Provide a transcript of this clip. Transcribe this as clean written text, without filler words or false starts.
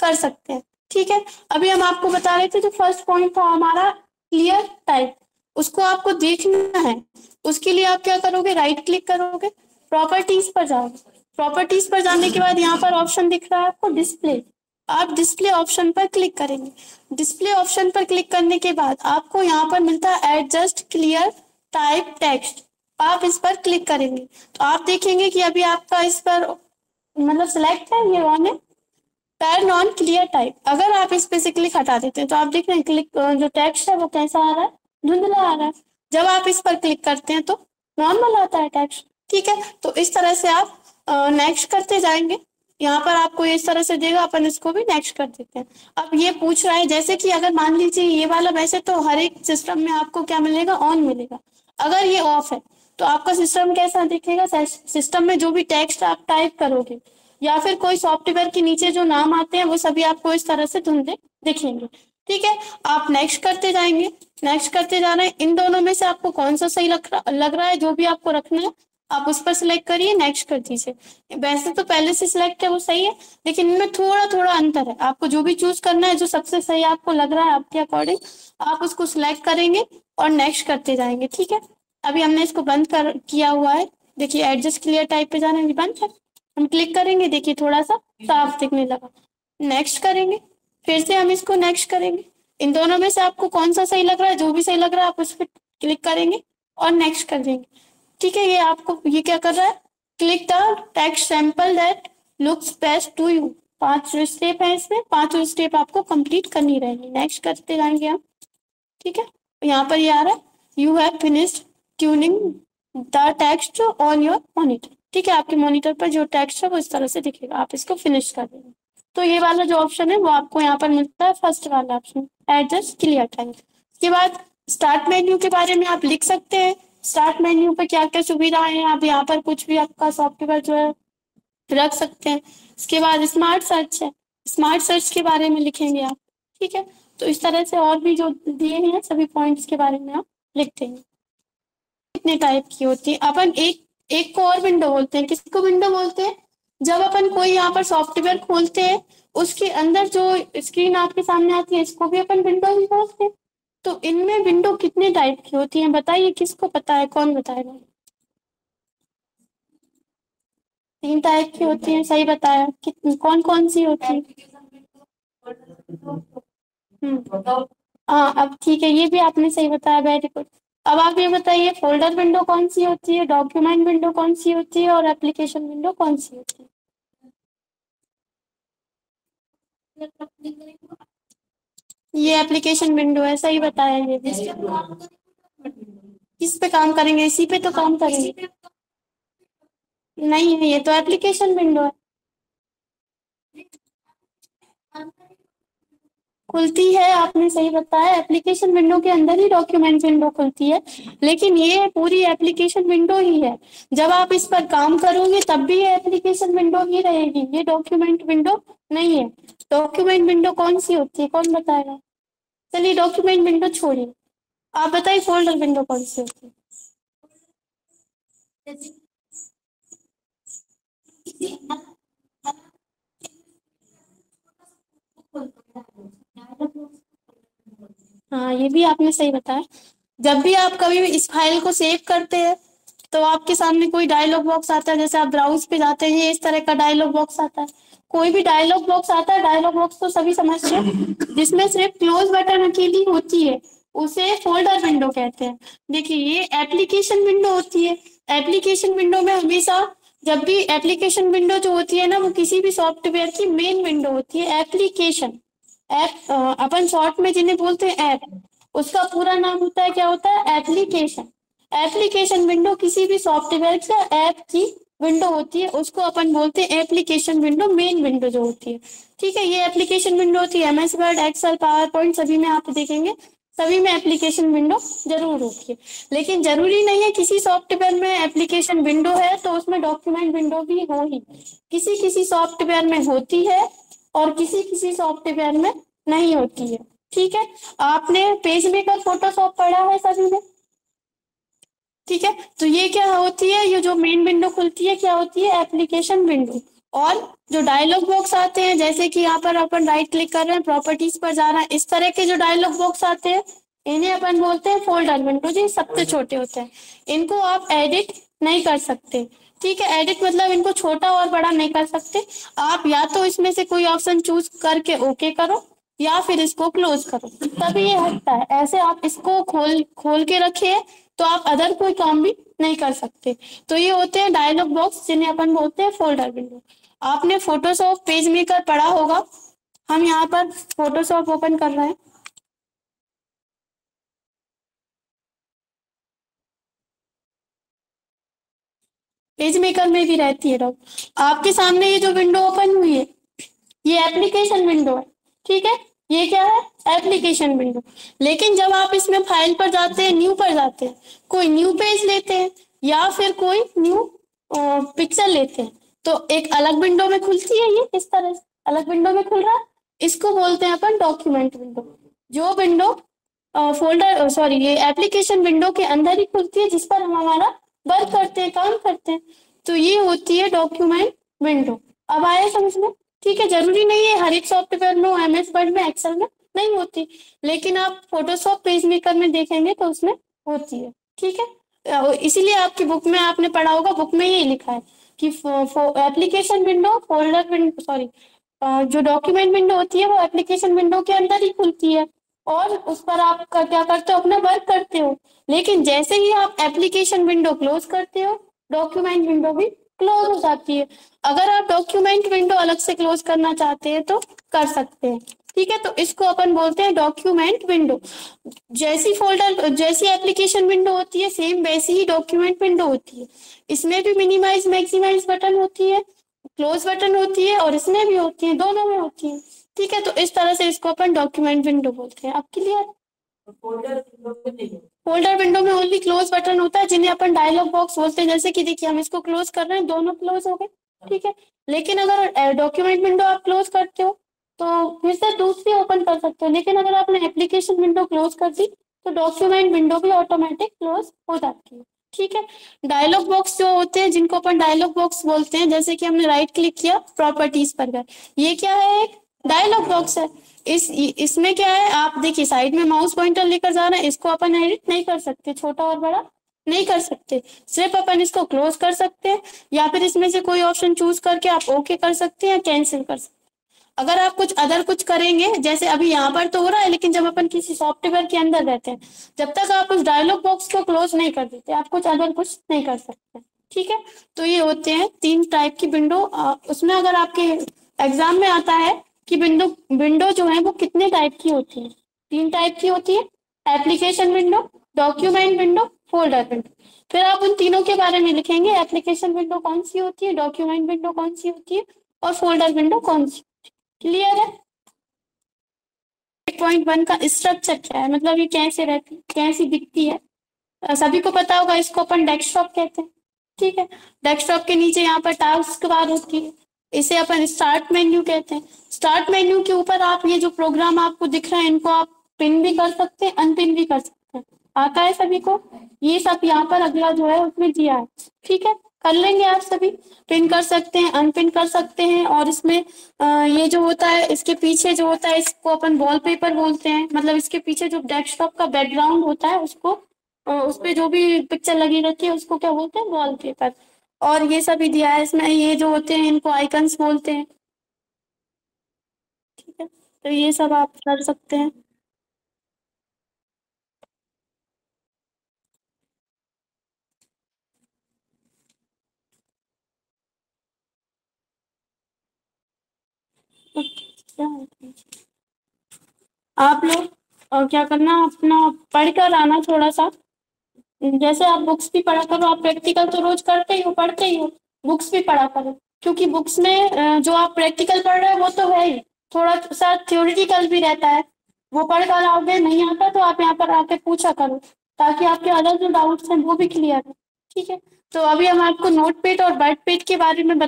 कर सकते हैं। ठीक है, अभी हम आपको बता रहे थे जो फर्स्ट पॉइंट था हमारा क्लियर टाइप, उसको आपको देखना है। उसके लिए आप क्या करोगे, राइट क्लिक करोगे, प्रॉपर्टीज पर जाओगे। प्रॉपर्टीज पर जाने के बाद यहाँ पर ऑप्शन दिख रहा है आपको डिस्प्ले, आप डिस्प्ले ऑप्शन पर क्लिक करेंगे। डिस्प्ले ऑप्शन पर क्लिक करने के बाद आपको यहाँ पर मिलता है एडजस्ट क्लियर टाइप टेक्स्ट, आप इस पर क्लिक करेंगे तो आप देखेंगे कि अभी आपका इस पर मतलब सिलेक्ट है, ये ऑन है, टर्न ऑन क्लियर टाइप। अगर आप इस पे से क्लिक हटा देते हैं तो आप देख रहे हैं क्लिक जो टेक्स्ट है वो कैसा आ रहा है, धुंधला आ रहा है। जब आप इस पर क्लिक करते हैं तो नॉर्मल आता है टेक्स्ट। ठीक है, तो इस तरह से आप नेक्स्ट करते जाएंगे। यहाँ पर आपको इस तरह से देगा, अपन इसको भी नेक्स्ट कर देते हैं। अब ये पूछ रहा है जैसे कि अगर मान लीजिए ये वाला, वैसे तो हर एक सिस्टम में आपको क्या मिलेगा, ऑन मिलेगा। अगर ये ऑफ है तो आपका सिस्टम कैसा दिखेगा, सिस्टम में जो भी टेक्स्ट आप टाइप करोगे या फिर कोई सॉफ्टवेयर के नीचे जो नाम आते हैं वो सभी आपको इस तरह से धुंधले दिखेंगे। ठीक है, आप नेक्स्ट करते जाएंगे, नेक्स्ट करते जा रहे हैं। इन दोनों में से आपको कौन सा सही लग रहा है, जो भी आपको रखना है आप उस पर सिलेक्ट करिए, नेक्स्ट कर दीजिए। वैसे तो पहले से सिलेक्ट है वो सही है, लेकिन इनमें थोड़ा थोड़ा अंतर है। आपको जो भी चूज करना है, जो सबसे सही आपको लग रहा है आपके अकॉर्डिंग, आप उसको सिलेक्ट करेंगे और नेक्स्ट करते जाएंगे। ठीक है, अभी हमने इसको बंद कर किया हुआ है। देखिए एडजस्ट क्लियर टाइप पे जाना है, बंद है, हम क्लिक करेंगे, देखिए थोड़ा सा साफ दिखने लगा। नेक्स्ट करेंगे, फिर से हम इसको नेक्स्ट करेंगे। इन दोनों में से आपको कौन सा सही लग रहा है, जो भी सही लग रहा है आप उस पर क्लिक करेंगे और नेक्स्ट कर देंगे। ठीक है, ये आपको ये क्या कर रहा है, click the text sample that looks best to you. 5 step है इसमें, 5 स्टेप आपको कंप्लीट करनी रहेगी। नेक्स्ट करते जाएंगे हम। ठीक है, यहाँ पर ये आ रहा है you have finished tuning the text on your monitor. ठीक है, आपके मॉनिटर पर जो टेक्स्ट है वो इस तरह से दिखेगा, आप इसको फिनिश कर देंगे। तो ये वाला जो ऑप्शन है वो आपको यहाँ पर मिलता है, फर्स्ट वाला ऑप्शन एडजस्ट क्लियर टाइप। इसके बाद स्टार्ट मेन्यू के बारे में आप लिख सकते हैं, स्टार्ट मेन्यू पर क्या क्या सुविधाएं हैं, आप यहाँ पर कुछ भी आपका सॉफ्टवेयर जो है रख सकते हैं। इसके बाद स्मार्ट सर्च है, स्मार्ट सर्च के बारे में लिखेंगे आप। ठीक है, तो इस तरह से और भी जो दिए हैं सभी पॉइंट्स के बारे में आप लिख देंगे। कितने टाइप की होती है, अपन एक को और विंडो बोलते हैं। किसको विंडो बोलते हैं, जब अपन कोई यहाँ पर सॉफ्टवेयर खोलते हैं उसके अंदर जो स्क्रीन आपके सामने आती है इसको भी अपन विंडो ही बोलते हैं। तो इनमें विंडो कितने टाइप की होती है बताइए, किसको पता है, कौन बताएगा। 3 टाइप की होती है, सही बताया, कितनी, कौन कौन सी होती है। हाँ, अब ठीक है, ये भी आपने सही बताया, वेरी गुड। अब आप ये बताइए फोल्डर विंडो कौन सी होती है, डॉक्यूमेंट विंडो कौन सी होती है और एप्लीकेशन विंडो कौन सी होती है। ये एप्लीकेशन विंडो है, सही बताया। ये किस पे काम करेंगे, इसी पे तो काम करेंगे, नहीं ये तो एप्लीकेशन विंडो है, खुलती है, आपने सही बताया। एप्लीकेशन विंडो के अंदर ही डॉक्यूमेंट विंडो खुलती है, लेकिन ये पूरी एप्लीकेशन विंडो ही है। जब आप इस पर काम करोगे तब भी ये एप्लीकेशन विंडो ही रहेगी, ये डॉक्यूमेंट विंडो नहीं है। डॉक्यूमेंट विंडो कौन सी होती है, कौन बताएगा। चलिए डॉक्यूमेंट विंडो छोड़िए, आप बताइए फोल्डर विंडो कौन सी होती है। हाँ, ये भी आपने सही बताया। जब भी आप कभी इस फाइल को सेव करते हैं तो आपके सामने कोई डायलॉग बॉक्स आता है, जैसे आप ब्राउज पे जाते हैं ये इस तरह का डायलॉग बॉक्स आता है, कोई भी डायलॉग बॉक्स आता है। डायलॉग बॉक्स तो सभी समझते हैं, जिसमें सिर्फ क्लोज बटन अकेली होती है उसे फोल्डर विंडो कहते हैं। देखिए ये एप्लीकेशन विंडो होती है, एप्लीकेशन विंडो में हमेशा जब भी एप्लीकेशन विंडो जो होती है ना वो किसी भी सॉफ्टवेयर की मेन विंडो होती है। एप्लीकेशन ऐप अपन शॉर्ट में जिन्हें बोलते हैं ऐप, उसका पूरा नाम होता है क्या होता है, एप्लीकेशन। एप्लीकेशन विंडो किसी भी सॉफ्टवेयर की ऐप की विंडो होती है, उसको अपन बोलते हैं एप्लीकेशन विंडो, मेन विंडो जो होती है। ठीक है, ये एप्लीकेशन विंडो होती है। MS Word, Excel, PowerPoint सभी में आप देखेंगे सभी में एप्लीकेशन विंडो जरूर होती है, लेकिन जरूरी नहीं है किसी सॉफ्टवेयर में एप्लीकेशन विंडो है तो उसमें डॉक्यूमेंट विंडो भी हो ही। किसी किसी सॉफ्टवेयर में होती है और किसी किसी सॉफ्टवेयर में नहीं होती है। ठीक है, आपने पेज मेकर फोटोशॉप पढ़ा है सभी में। ठीक है, तो ये क्या होती है, ये जो मेन विंडो खुलती है क्या होती है, एप्लीकेशन विंडो। और जो डायलॉग बॉक्स आते हैं, जैसे कि यहाँ पर अपन राइट क्लिक कर रहे हैं, प्रॉपर्टीज पर जा रहा है, इस तरह के जो डायलॉग बॉक्स आते हैं इन्हें अपन बोलते हैं फोल्डर विंडो जी, सबसे छोटे होते हैं। इनको आप एडिट नहीं कर सकते, ठीक है। एडिट मतलब इनको छोटा और बड़ा नहीं कर सकते आप, या तो इसमें से कोई ऑप्शन चूज करके ओके करो या फिर इसको क्लोज करो, तभी ये हटता है। ऐसे आप इसको खोल के रखिए तो आप अदर कोई काम भी नहीं कर सकते। तो ये होते हैं डायलॉग बॉक्स जिन्हें अपन बोलते हैं फोल्डर विंडो। आपने फोटोशॉप पेज मेकर पढ़ा होगा, हम यहाँ पर फोटोशॉप ओपन कर रहे हैं। पेज मेकर में भी रहती है डॉक। आपके सामने ये जो विंडो ओपन हुई है ये एप्लीकेशन विंडो है, ठीक है। ये क्या है? Application window. लेकिन जब आप इसमें फाइल पर जाते हैं, न्यू पर जाते हैं, कोई न्यू पेज लेते हैं या फिर कोई न्यू पिक्चर लेते हैं तो एक अलग विंडो में खुलती है। ये इस तरह अलग विंडो में खुल रहा है, इसको बोलते हैं अपन डॉक्यूमेंट विंडो। जो विंडो फोल्डर सॉरी ये एप्लीकेशन विंडो के अंदर ही खुलती है जिस पर हम हमारा वर्क करते हैं, काम करते हैं। तो ये होती है डॉक्यूमेंट विंडो। अब आए समझ में, ठीक है। जरूरी नहीं है हर एक सॉफ्टवेयर में, एमएस वर्ड में, एक्सेल में नहीं होती, लेकिन आप फोटोशॉप पेज मेकर में देखेंगे तो उसमें होती है, ठीक है। इसीलिए आपकी बुक में आपने पढ़ा होगा, बुक में ये लिखा है कि एप्लीकेशन विंडो फोल्डर विंडो जो डॉक्यूमेंट विंडो होती है वो एप्लीकेशन विंडो के अंदर ही खुलती है और उस पर आप क्या करते हो, अपना वर्क करते हो। लेकिन जैसे ही आप एप्लीकेशन विंडो क्लोज करते हो डॉक्यूमेंट विंडो भी क्लोज हो जाती है। अगर आप डॉक्यूमेंट विंडो अलग से क्लोज करना चाहते हैं तो कर सकते हैं, ठीक है। तो इसको अपन बोलते हैं डॉक्यूमेंट विंडो। जैसी फोल्डर जैसी एप्लीकेशन विंडो होती है सेम वैसी ही डॉक्यूमेंट विंडो होती है। इसमें भी मिनिमाइज मैक्सिमाइज बटन होती है, क्लोज बटन होती है और इसमें भी होती है, दोनों में होती है, ठीक है। तो इस तरह से इसको अपन डॉक्यूमेंट विंडो बोलते हैं। आप क्लियर? फोल्डर विंडो में ओनली क्लोज बटन होता है जिन्हें अपन डायलॉग बॉक्स बोलते हैं। जैसे कि देखिए हम इसको क्लोज कर रहे हैं, दोनों क्लोज हो गए, ठीक है। लेकिन अगर डॉक्यूमेंट विंडो आप क्लोज करते हो तो फिर से दूसरी ओपन कर सकते हो, लेकिन अगर आपने एप्लीकेशन विंडो क्लोज कर दी तो डॉक्यूमेंट विंडो भी ऑटोमेटिक क्लोज हो जाती है, ठीक है। डायलॉग बॉक्स जो होते हैं जिनको अपन डायलॉग बॉक्स बोलते हैं, जैसे कि हमने राइट क्लिक किया, प्रॉपर्टीज पर गए, ये क्या है? एक डायलॉग बॉक्स है। इसमें क्या है, आप देखिए साइड में माउस पॉइंटर लेकर जा रहे हैं। इसको अपन एडिट नहीं कर सकते, छोटा और बड़ा नहीं कर सकते, सिर्फ अपन इसको क्लोज कर सकते हैं या फिर इसमें से कोई ऑप्शन चूज करके आप ओके कर सकते हैं या कैंसिल कर सकते हैं। अगर आप कुछ अदर कुछ करेंगे, जैसे अभी यहाँ पर तो हो रहा है, लेकिन जब अपन किसी सॉफ्टवेयर के अंदर रहते हैं जब तक आप उस डायलॉग बॉक्स को क्लोज नहीं कर देते आप कुछ अदर कुछ नहीं कर सकते, ठीक है। तो ये होते हैं तीन टाइप की विंडो। उसमें अगर आपके एग्जाम में आता है कि विंडो जो है वो कितने टाइप की होती है, तीन टाइप की होती है, application window, document window, folder window. फिर आप उन तीनों के बारे में लिखेंगे, एप्लीकेशन विंडो कौन सी होती है, डॉक्यूमेंट विंडो कौन सी होती है और फोल्डर विंडो कौन सी होती है। क्लियर है? 8.1 का स्ट्रक्चर क्या है, मतलब ये कैसे रहती है, कैसी दिखती है, सभी को पता होगा। इसको अपन डेस्कटॉप कहते हैं, ठीक है। डेस्कटॉप के नीचे यहाँ पर टास्क बार होती है, इसे अपन स्टार्ट मेन्यू कहते हैं। स्टार्ट मेन्यू के ऊपर आप ये जो प्रोग्राम आपको दिख रहा है इनको आप पिन भी कर सकते हैं, अनपिन भी कर सकते हैं। आता है सभी को ये सब? यहाँ पर अगला जो है उसमें दिया है, ठीक है, कर लेंगे आप सभी। पिन कर सकते हैं, अनपिन कर सकते हैं और इसमें ये जो होता है इसके पीछे जो होता है इसको अपन वॉलपेपर बोलते हैं। मतलब इसके पीछे जो डेस्कटॉप का बैकग्राउंड होता है उसको उस पर जो भी पिक्चर लगी रहती है उसको क्या बोलते हैं, वॉलपेपर। और ये सभी दिया है इसमें, ये जो होते हैं इनको आइकन्स बोलते हैं, ठीक है। तो ये सब आप कर सकते हैं। आप लोग क्या करना, अपना पढ़कर आना थोड़ा सा। जैसे आप बुक्स भी पढ़ा करो, आप प्रैक्टिकल तो रोज करते ही हो, पढ़ते ही हो, बुक्स भी पढ़ा करो, क्योंकि बुक्स में जो आप प्रैक्टिकल पढ़ रहे हो वो तो है ही, थोड़ा सा थ्योरेटिकल भी रहता है। वो पढ़ कर आओगे, नहीं आता तो आप यहाँ पर आके पूछा करो ताकि आपके अलग जो डाउट्स हैं वो भी क्लियर हो, ठीक है। तो अभी हम आपको नोटपैड और वर्डपैड के बारे में